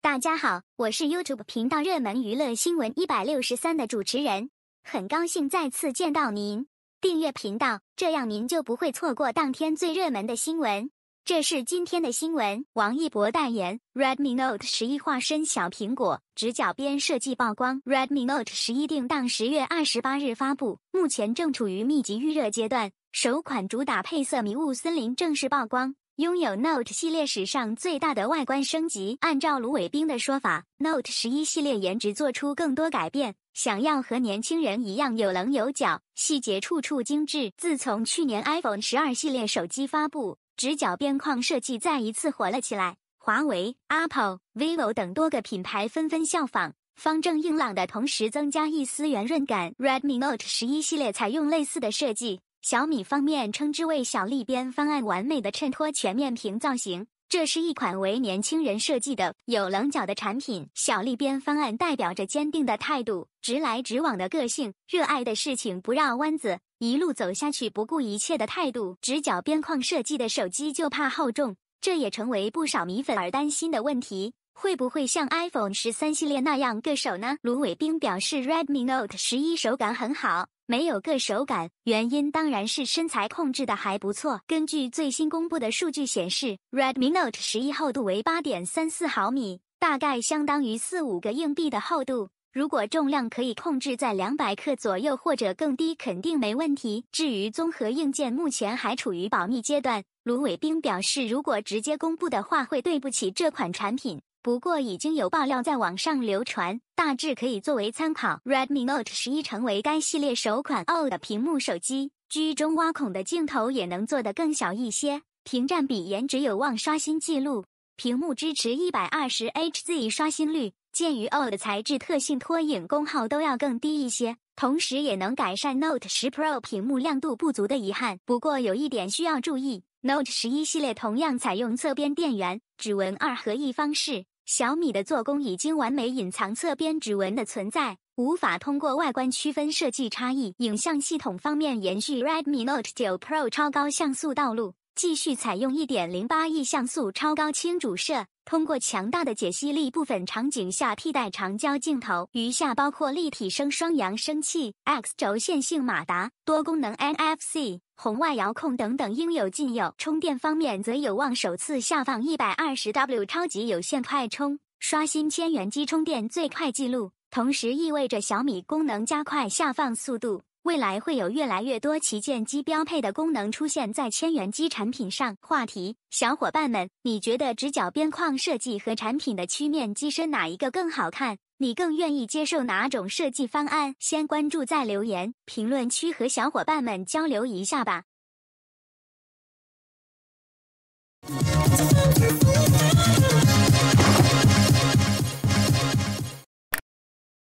大家好，我是 YouTube 频道热门娱乐新闻163的主持人，很高兴再次见到您。订阅频道，这样您就不会错过当天最热门的新闻。这是今天的新闻：王一博代言 Redmi Note 11化身小苹果，直角边设计曝光。Redmi Note 11定档10月28日发布，目前正处于密集预热阶段。首款主打配色迷雾森林正式曝光。 拥有 Note 系列史上最大的外观升级。按照卢伟冰的说法 ，Note 11系列颜值做出更多改变，想要和年轻人一样有棱有角，细节处处精致。自从去年 iPhone 12系列手机发布，直角边框设计再一次火了起来。华为、Apple、vivo 等多个品牌纷纷效仿，方正硬朗的同时增加一丝圆润感。Redmi Note 11系列采用类似的设计。 小米方面称之为“小立边方案”，完美的衬托全面屏造型。这是一款为年轻人设计的有棱角的产品。小立边方案代表着坚定的态度、直来直往的个性、热爱的事情不绕弯子，一路走下去不顾一切的态度。直角边框设计的手机就怕厚重，这也成为不少米粉而担心的问题。 会不会像 iPhone 13系列那样硌手呢？卢伟冰表示 ，Redmi Note 11手感很好，没有硌手感，原因当然是身材控制的还不错。根据最新公布的数据显示 ，Redmi Note 11厚度为 8.34 毫米，大概相当于4-5个硬币的厚度。如果重量可以控制在200克左右或者更低，肯定没问题。至于综合硬件，目前还处于保密阶段。卢伟冰表示，如果直接公布的话，会对不起这款产品。 不过已经有爆料在网上流传，大致可以作为参考。Redmi Note 11成为该系列首款 OLED 屏幕手机，居中挖孔的镜头也能做得更小一些，屏占比颜值有望刷新纪录。屏幕支持 120Hz 刷新率，鉴于 OLED 材质特性，拖影功耗都要更低一些，同时也能改善 Note 10 Pro 屏幕亮度不足的遗憾。不过有一点需要注意。 Note 11系列同样采用侧边电源、指纹2合1方式。小米的做工已经完美隐藏侧边指纹的存在，无法通过外观区分设计差异。影像系统方面，延续 Redmi Note 9 Pro 超高像素道路，继续采用 1.08 亿像素超高清主摄，通过强大的解析力，部分场景下替代长焦镜头。余下包括立体声、双扬声器、X 轴线性马达、多功能 NFC。 红外遥控等等应有尽有。充电方面，则有望首次下放 120W 超级有线快充，刷新1000元机充电最快纪录，同时意味着小米功能加快下放速度。未来会有越来越多旗舰机标配的功能出现在1000元机产品上。话题：小伙伴们，你觉得直角边框设计和产品的曲面机身哪一个更好看？ 你更愿意接受哪种设计方案？先关注再留言，评论区和小伙伴们交流一下吧。